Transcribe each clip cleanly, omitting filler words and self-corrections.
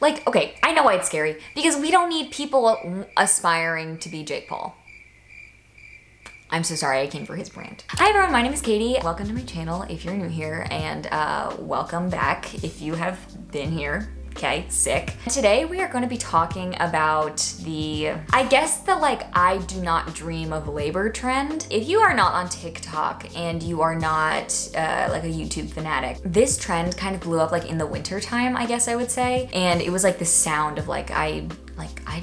Like, okay, I know why it's scary, because we don't need people aspiring to be Jake Paul. I'm so sorry, I came for his brand. Hi everyone, my name is Katie. Welcome to my channel if you're new here, and welcome back if you have been here. Okay, sick. Today we are going to be talking about the, I guess the like, I do not dream of labor trend. If you are not on TikTok and you are not like a YouTube fanatic, this trend kind of blew up like in the winter time, I guess I would say. And it was like the sound of like, I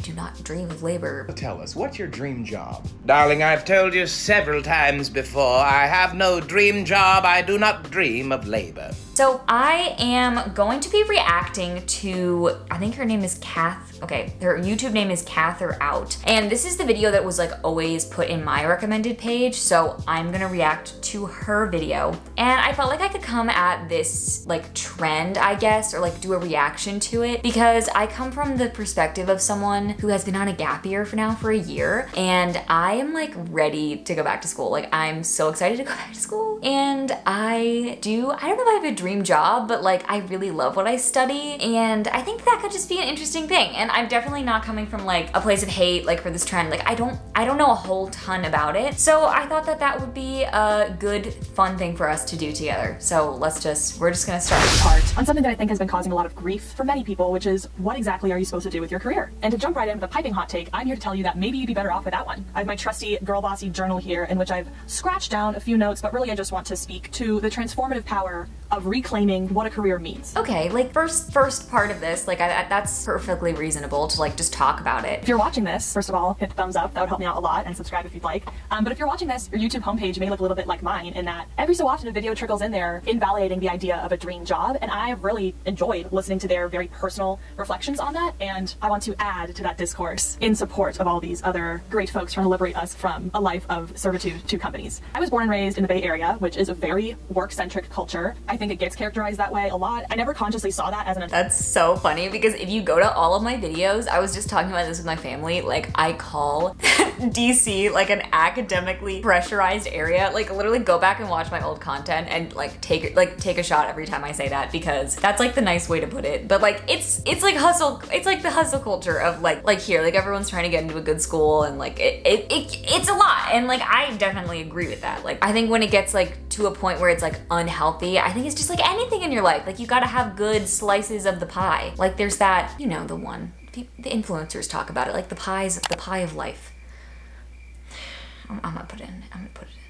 do not dream of labor. Tell us, what's your dream job? Darling, I've told you several times before, I have no dream job, I do not dream of labor. So I am going to be reacting to, I think her name is Kath, okay, her YouTube name is katherout. And this is the video that was like always put in my recommended page, so I'm gonna react to her video. And I felt like I could come at this like trend, I guess, or like do a reaction to it, because I come from the perspective of someone who has been on a gap year for now for a year, and I am like ready to go back to school. Like I'm so excited to go back to school. And I don't know if I have a dream job, but like I really love what I study, and I think that could just be an interesting thing. And I'm definitely not coming from like a place of hate like for this trend. Like I don't know a whole ton about it. So I thought that that would be a good fun thing for us to do together. So we're just gonna start with art. On something that I think has been causing a lot of grief for many people, which is what exactly are you supposed to do with your career? And to jump right in with a piping hot take, I'm here to tell you that maybe you'd be better off without one. I have my trusty girl bossy journal here in which I've scratched down a few notes, but really I just want to speak to the transformative power of reclaiming what a career means. Okay, like first part of this, like that's perfectly reasonable to like just talk about it. If you're watching this, first of all, hit the thumbs up, that would help me out a lot, and subscribe if you'd like. But if you're watching this, your YouTube homepage may look a little bit like mine in that every so often a video trickles in there invalidating the idea of a dream job, and I've really enjoyed listening to their very personal reflections on that, and I want to add to that discourse in support of all these other great folks trying to liberate us from a life of servitude to companies. I was born and raised in the Bay Area, which is a very work-centric culture. I think it gets characterized that way a lot. I never consciously saw that as an— That's so funny, because if you go to all of my videos, I was just talking about this with my family, like I call DC like an academically pressurized area. Like literally go back and watch my old content and like take a shot every time I say that, because that's like the nice way to put it. But like it's like hustle, it's like the hustle culture of like here, like everyone's trying to get into a good school, and like it's a lot. And like I definitely agree with that. Like I think when it gets like to a point where it's like unhealthy, I think it's just like anything in your life. Like you gotta have good slices of the pie. Like there's that, you know, the one, the influencers talk about it, like the pie of life. I'm gonna put it in.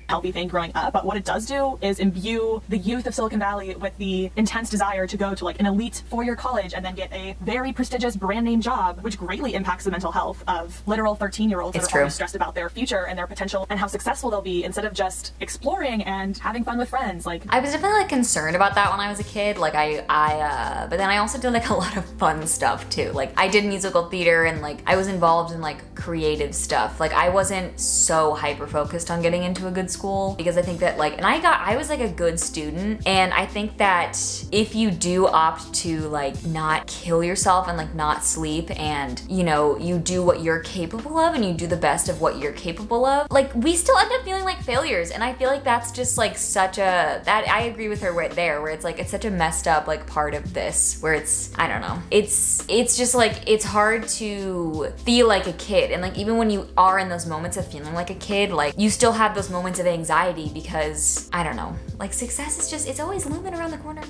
Healthy thing growing up, but what it does do is imbue the youth of Silicon Valley with the intense desire to go to like an elite four-year college and then get a very prestigious brand name job, which greatly impacts the mental health of literal 13-year-olds that are always stressed about their future and their potential and how successful they'll be, instead of just exploring and having fun with friends. Like I was definitely like concerned about that when I was a kid. Like but then I also did like a lot of fun stuff too. Like I did musical theater, and like I was involved in like creative stuff. Like I wasn't so hyper-focused on getting into a good school, because I think that like, and I was like a good student, and I think that if you do opt to like not kill yourself and like not sleep, and you know, you do what you're capable of and you do the best of what you're capable of, like we still end up feeling like failures. And I feel like that's just like such a, that I agree with her right there, where it's like, it's such a messed up like part of this where it's, I don't know, it's just like, it's hard to feel like a kid. And like even when you are in those moments of feeling like a kid, like you still have those moments of anxiety, because I don't know, like success is just, it's always looming around the corner.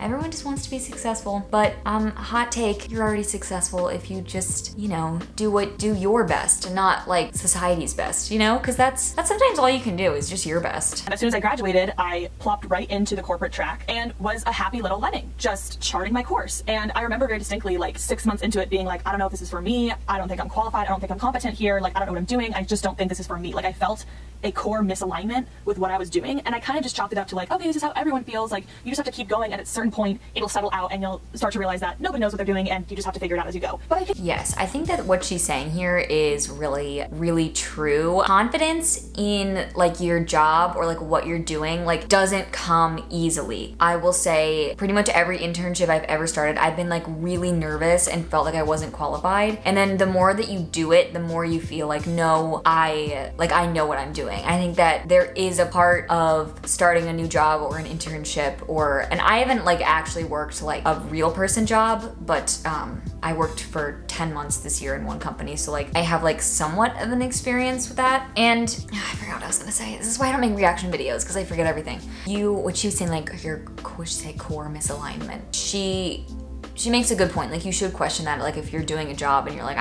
Everyone just wants to be successful, but hot take, you're already successful if you just, you know, do your best and not like society's best, you know? Cause that's sometimes all you can do is just your best. And as soon as I graduated, I plopped right into the corporate track and was a happy little lemming, just charting my course. And I remember very distinctly like 6 months into it being like, I don't know if this is for me. I don't think I'm qualified. I don't think I'm competent here. Like, I don't know what I'm doing. I just don't think this is for me. Like I felt a core misalignment with what I was doing. And I kind of just chopped it up to like, okay, this is how everyone feels. Like you just have to keep going, and at a certain point it'll settle out and you'll start to realize that nobody knows what they're doing and you just have to figure it out as you go. But I think— Yes, I think that what she's saying here is really, really true. Confidence in like your job or like what you're doing like doesn't come easily. I will say pretty much every internship I've ever started, I've been like really nervous and felt like I wasn't qualified. And then the more that you do it, the more you feel like, no, I know what I'm doing. doing. I think that there is a part of starting a new job or an internship or, and I haven't like actually worked like a real person job, but I worked for 10 months this year in one company. So like I have like somewhat of an experience with that. And I forgot what I was gonna say. This is why I don't make reaction videos, because I forget everything. What she was saying, like your, what she said, core misalignment. She makes a good point. Like you should question that, like if you're doing a job and you're like,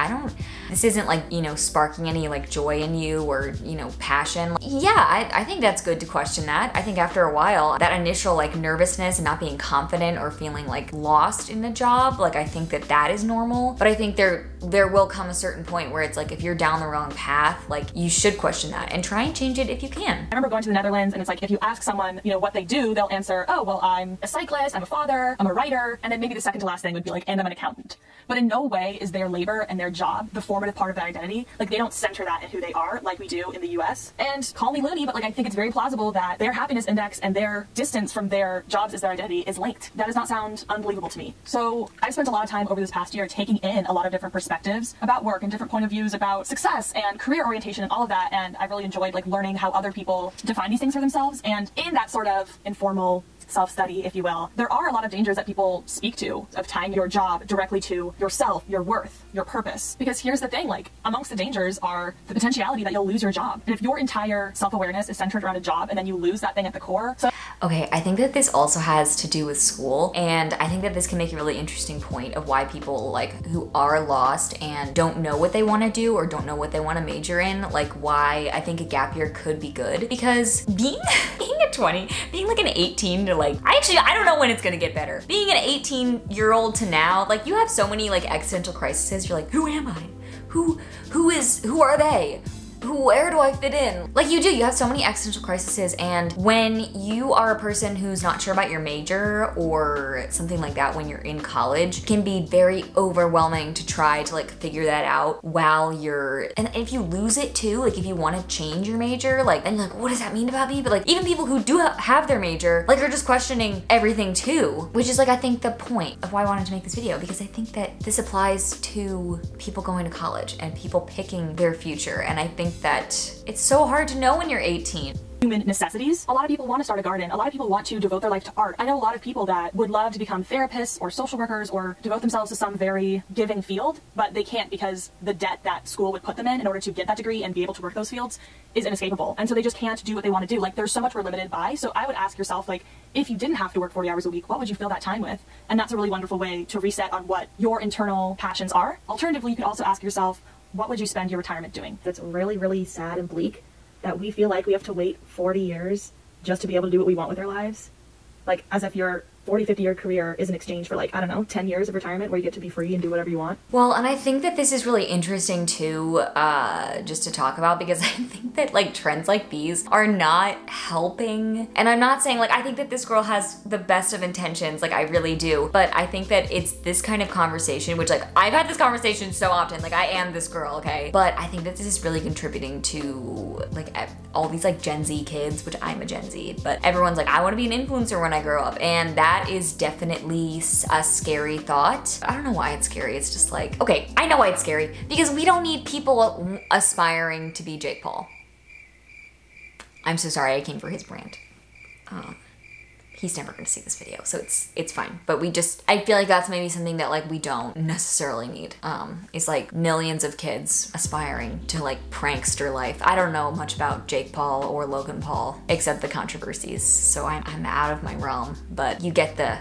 this isn't like, you know, sparking any like joy in you or, you know, passion. Like, yeah, I think that's good to question that. I think after a while, that initial like nervousness and not being confident or feeling like lost in the job, like I think that that is normal. But I think there will come a certain point where it's like, if you're down the wrong path, like you should question that and try and change it if you can. I remember going to the Netherlands and it's like, if you ask someone, you know, what they do, they'll answer, oh, well, I'm a cyclist, I'm a father, I'm a writer. And then maybe the second to last thing would be like, and I'm an accountant. But in no way is their labor and their job the formative part of their identity. Like they don't center that in who they are like we do in the US. And call me loony, but like I think it's very plausible that their happiness index and their distance from their jobs as their identity is linked. That does not sound unbelievable to me. So I've spent a lot of time over this past year taking in a lot of different perspectives about work and different point of views about success and career orientation and all of that. And I've really enjoyed like learning how other people define these things for themselves. And in that sort of informal self-study, if you will, there are a lot of dangers that people speak to of tying your job directly to yourself, your worth, your purpose. Because here's the thing, like amongst the dangers are the potentiality that you'll lose your job. And if your entire self-awareness is centered around a job and then you lose that thing at the core. So okay, I think that this also has to do with school. And I think that this can make a really interesting point of why people like who are lost and don't know what they want to do or don't know what they want to major in, like why I think a gap year could be good. Because being a 20, being like an 18 to like, I don't know when it's gonna get better. Being an 18-year-old to now, like you have so many like existential crises. You're like, who am I? Who are they? Where do I fit in? Like you do, you have so many existential crises, and when you are a person who's not sure about your major or something like that when you're in college, it can be very overwhelming to try to like figure that out while you're, and if you lose it too, like if you want to change your major, like, and like, what does that mean about me? But like even people who do have their major, like are just questioning everything too, which is like, I think the point of why I wanted to make this video, because I think that this applies to people going to college and people picking their future. And I think that it's so hard to know when you're 18. Human necessities. A lot of people want to start a garden. A lot of people want to devote their life to art. I know a lot of people that would love to become therapists or social workers or devote themselves to some very giving field, but they can't because the debt that school would put them in order to get that degree and be able to work those fields is inescapable. And so they just can't do what they want to do. Like there's so much we're limited by. So I would ask yourself, like, if you didn't have to work 40 hours a week, what would you fill that time with? And that's a really wonderful way to reset on what your internal passions are. Alternatively, you can also ask yourself, what would you spend your retirement doing? That's really, really sad and bleak that we feel like we have to wait 40 years just to be able to do what we want with our lives. Like as if your 40, 50-year career is in exchange for like, I don't know, 10 years of retirement where you get to be free and do whatever you want. Well, and I think that this is really interesting too, just to talk about, because I think that like trends like these are not helping. And I'm not saying like, I think that this girl has the best of intentions, like I really do. But I think that it's this kind of conversation, which like I've had this conversation so often, like I am this girl, okay? But I think that this is really contributing to like all these like Gen Z kids, which I'm a Gen Z, but everyone's like, I wanna be an influencer when I grow up. And that is definitely a scary thought. I don't know why it's scary. It's just like, okay, I know why it's scary, because we don't need people aspiring to be Jake Paul. I'm so sorry I came for his brand. He's never gonna see this video, so it's fine. But we just, I feel like that's maybe something that like we don't necessarily need. It's like millions of kids aspiring to like prankster life. I don't know much about Jake Paul or Logan Paul except the controversies, so I'm out of my realm. But you get the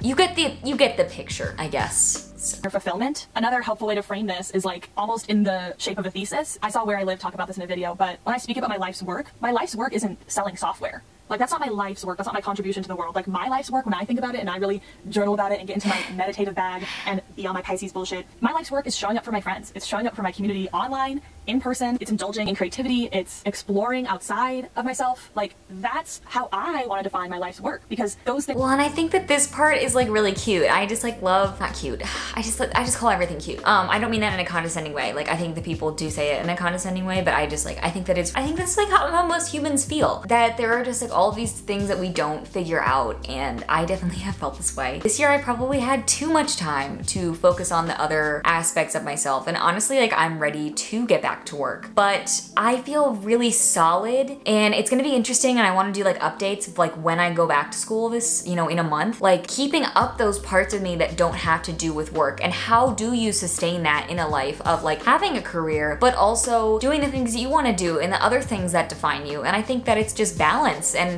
picture, I guess. Your fulfillment. Another helpful way to frame this is like almost in the shape of a thesis. I saw Where I Live talk about this in a video, but when I speak about my life's work isn't selling software. Like that's not my life's work, that's not my contribution to the world. Like my life's work, when I think about it and I really journal about it and get into my meditative bag and be on my Pisces bullshit, my life's work is showing up for my friends. It's showing up for my community online, in person. It's indulging in creativity. It's exploring outside of myself. Like that's how I want to define my life's work, because those things. Well, and I think that this part is like really cute. I just like love, not cute. I just call everything cute. I don't mean that in a condescending way. Like I think that people do say it in a condescending way, but I just like, I think that's like how most humans feel. That there are just like all all of these things that we don't figure out, and I definitely have felt this way. This year I probably had too much time to focus on the other aspects of myself, and honestly, like, I'm ready to get back to work, but I feel really solid, and it's gonna be interesting, and I wanna do like updates of like when I go back to school this, you know, in a month, like keeping up those parts of me that don't have to do with work, and how do you sustain that in a life of like having a career, but also doing the things that you wanna do and the other things that define you. And I think that it's just balance, and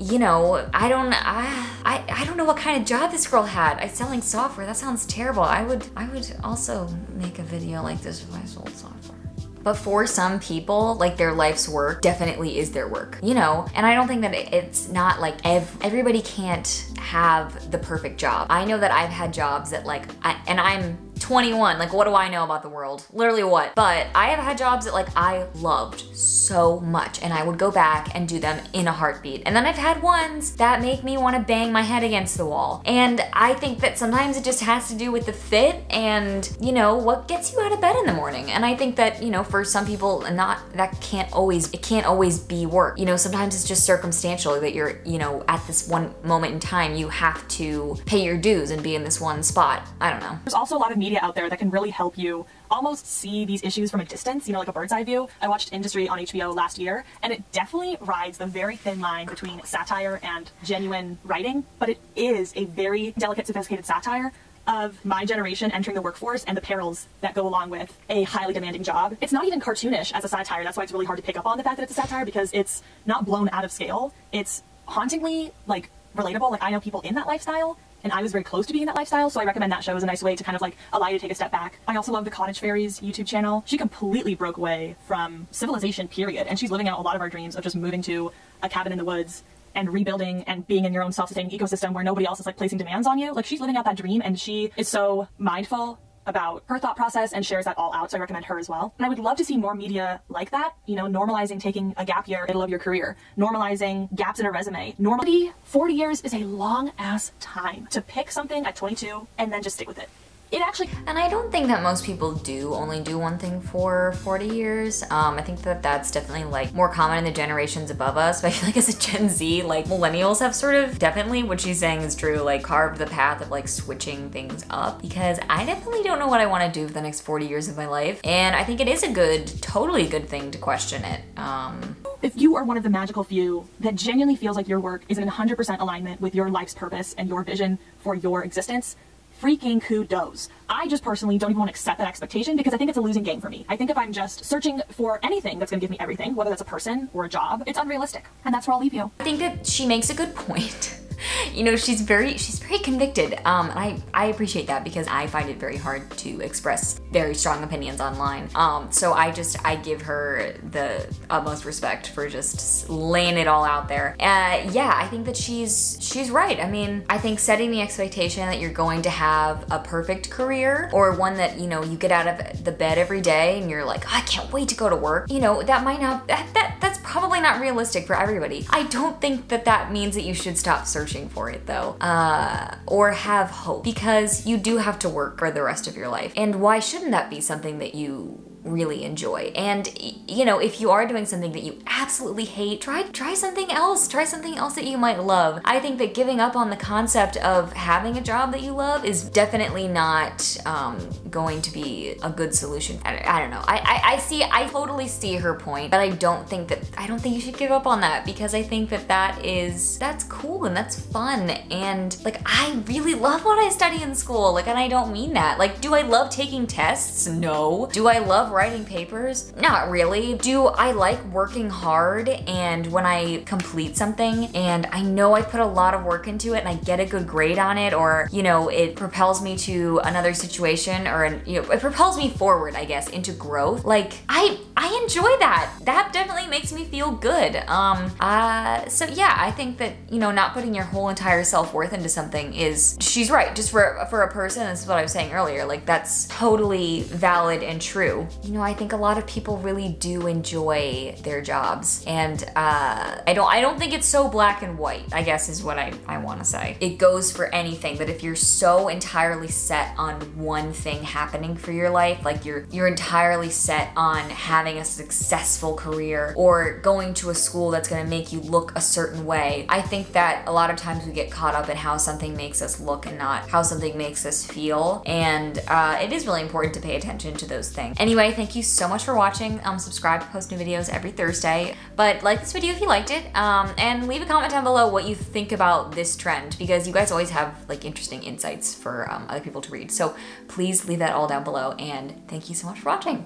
you know, I don't know what kind of job this girl had. I'm selling software, that sounds terrible. I would also make a video like this if I sold software. But for some people, like, their life's work definitely is their work, you know? And I don't think that it's not like everybody can't have the perfect job. I know that I've had jobs that like, and I'm 21, like, what do I know about the world? Literally what? But I have had jobs that like I loved so much, and I would go back and do them in a heartbeat. And then I've had ones that make me want to bang my head against the wall. And I think that sometimes it just has to do with the fit and, you know, what gets you out of bed in the morning. And I think that, you know, for some people, it can't always be work. You know, sometimes it's just circumstantial that you're, you know, at this one moment in time, you have to pay your dues and be in this one spot. I don't know. There's also a lot of media out there that can really help you almost see these issues from a distance, you know, like a bird's eye view. I watched Industry on HBO last year, and it definitely rides the very thin line between satire and genuine writing, but it is a very delicate, sophisticated satire of my generation entering the workforce and the perils that go along with a highly demanding job. It's not even cartoonish as a satire. That's why it's really hard to pick up on the fact that it's a satire, because it's not blown out of scale. It's hauntingly, like, relatable. Like, I know people in that lifestyle, and I was very close to being in that lifestyle, so I recommend that show as a nice way to kind of like allow you to take a step back. I also love the Cottage Fairies YouTube channel. She completely broke away from civilization, period, and she's living out a lot of our dreams of just moving to a cabin in the woods and rebuilding and being in your own self-sustaining ecosystem where nobody else is like placing demands on you. Like, she's living out that dream, and she is so mindful about her thought process and shares that all out, so I recommend her as well. And I would love to see more media like that, you know, normalizing taking a gap year in the middle of your career, normalizing gaps in a resume. Normally, 40 years is a long ass time to pick something at 22 and then just stick with it. It actually, and I don't think that most people only do one thing for 40 years. I think that that's definitely like more common in the generations above us, but I feel like as a Gen Z, like, millennials have sort of definitely, what she's saying is true, like, carved the path of like switching things up, because I definitely don't know what I want to do for the next 40 years of my life, and I think it is a good, totally good thing to question it. If you are one of the magical few that genuinely feels like your work is in 100% alignment with your life's purpose and your vision for your existence, freaking kudos. I just personally don't even want to accept that expectation, because I think it's a losing game for me. I think if I'm just searching for anything that's going to give me everything, whether that's a person or a job, it's unrealistic. And that's where I'll leave you. I think that she makes a good point. You know, she's very convicted. And I appreciate that, because I find it very hard to express very strong opinions online. So I give her the utmost respect for just laying it all out there. Yeah, I think that she's right. I mean, I think setting the expectation that you're going to have a perfect career, or one that, you know, you get out of the bed every day and you're like, oh, I can't wait to go to work. You know, that might not, that's probably not realistic for everybody. I don't think that that means that you should stop searching for it though, or have hope, because you do have to work for the rest of your life, and why shouldn't that be something that you really enjoy? And, you know, if you are doing something that you absolutely hate, try something else. Try something else that you might love. I think that giving up on the concept of having a job that you love is definitely not going to be a good solution. I don't know. I totally see her point, but I don't think you should give up on that, because I think that that's cool and that's fun, and like, I really love what I study in school. Like, and I don't mean that. Like, do I love taking tests? No. Do I love writing papers? Not really. Do I like working hard, and when I complete something and I know I put a lot of work into it and I get a good grade on it, or, you know, it propels me to another situation, or you know, it propels me forward, I guess, into growth. Like, I enjoy that. That definitely makes me feel good. So yeah, I think that, you know, not putting your whole entire self-worth into something is, she's right, just for a person, this is what I was saying earlier, like, that's totally valid and true. You know, I think a lot of people really do enjoy their jobs, and I don't think it's so black and white, I guess, is what I want to say. It goes for anything, but if you're so entirely set on one thing happening for your life, like you're entirely set on having having a successful career or going to a school that's gonna make you look a certain way. I think that a lot of times we get caught up in how something makes us look and not how something makes us feel. And it is really important to pay attention to those things. Anyway, thank you so much for watching. Subscribe to post new videos every Thursday. But like this video if you liked it, and leave a comment down below what you think about this trend, because you guys always have like interesting insights for other people to read. So please leave that all down below, and thank you so much for watching.